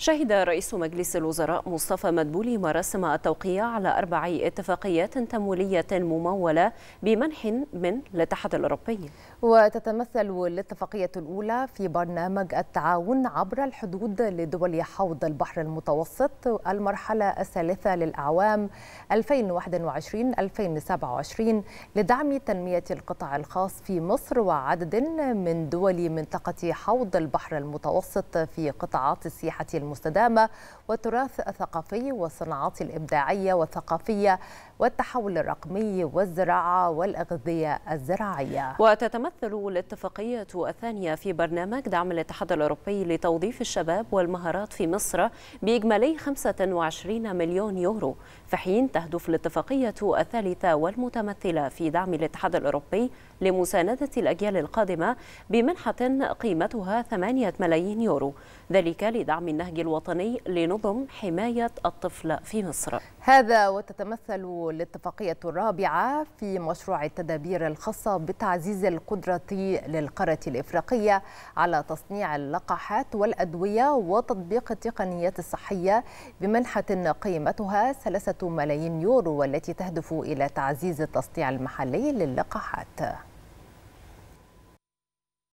شهد رئيس مجلس الوزراء مصطفى مدبولي مراسم التوقيع على 4 اتفاقيات تمويلية ممولة بمنح من الاتحاد الأوروبي. وتتمثل الاتفاقية الأولى في برنامج التعاون عبر الحدود لدول حوض البحر المتوسط المرحلة الثالثة للأعوام 2021-2027 لدعم تنمية القطاع الخاص في مصر وعدد من دول منطقة حوض البحر المتوسط في قطاعات السياحة المستدامة والتراث الثقافي والصناعات الإبداعية والثقافية والتحول الرقمي والزراعة والأغذية الزراعية. وتتمثل الاتفاقية الثانية في برنامج دعم الاتحاد الأوروبي لتوظيف الشباب والمهارات في مصر بإجمالي 25 مليون يورو، في حين تهدف الاتفاقية الثالثة والمتمثلة في دعم الاتحاد الأوروبي لمساندة الأجيال القادمة بمنحة قيمتها 8 ملايين يورو، ذلك لدعم النهج الوطني لنظم حماية الطفل في مصر. هذا وتتمثل الاتفاقية الرابعة في مشروع التدابير الخاصة بتعزيز القدرة للقارة الإفريقية على تصنيع اللقاحات والأدوية وتطبيق التقنيات الصحية بمنحة قيمتها 3 ملايين يورو والتي تهدف إلى تعزيز التصنيع المحلي للقاحات.